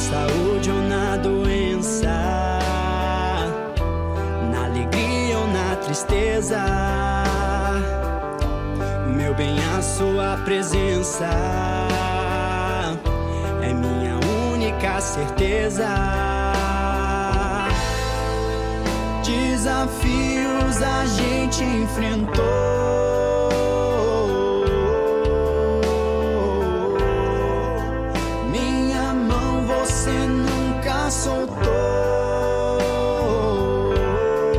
Saúde ou na doença, na alegria ou na tristeza, meu bem, a sua presença é minha única certeza. Desafios a gente enfrentou, minha mão você nunca soltou. Com o tempo eu então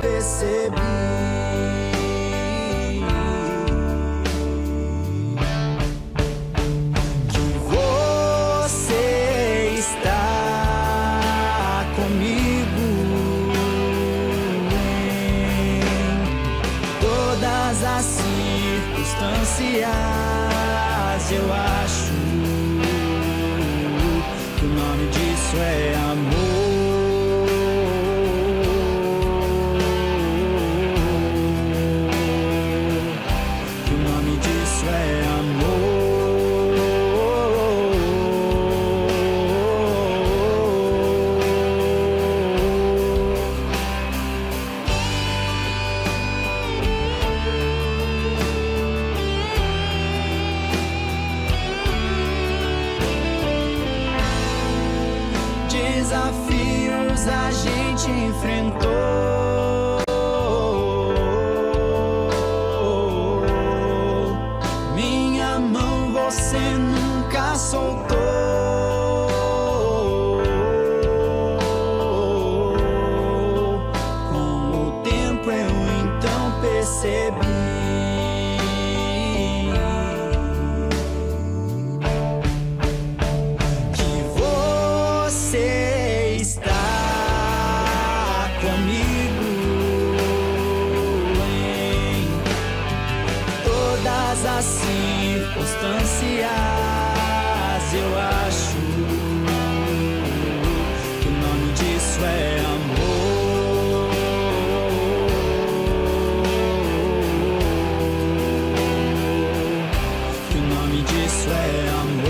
percebi que você está comigo em todas as circunstâncias. Eu acho que o nome disso é amor. Que o nome disso é amor. Desafios a gente enfrentou, minha mão você nunca soltou. Com o tempo eu então percebi que você está comigo em todas as circunstâncias. Eu acho que o nome disso é amor. Que o nome disso é amor.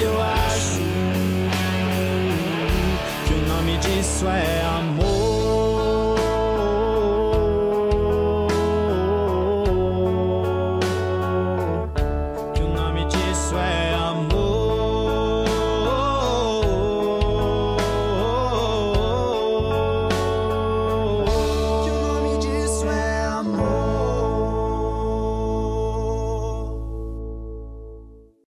Eu acho que o nome disso é amor.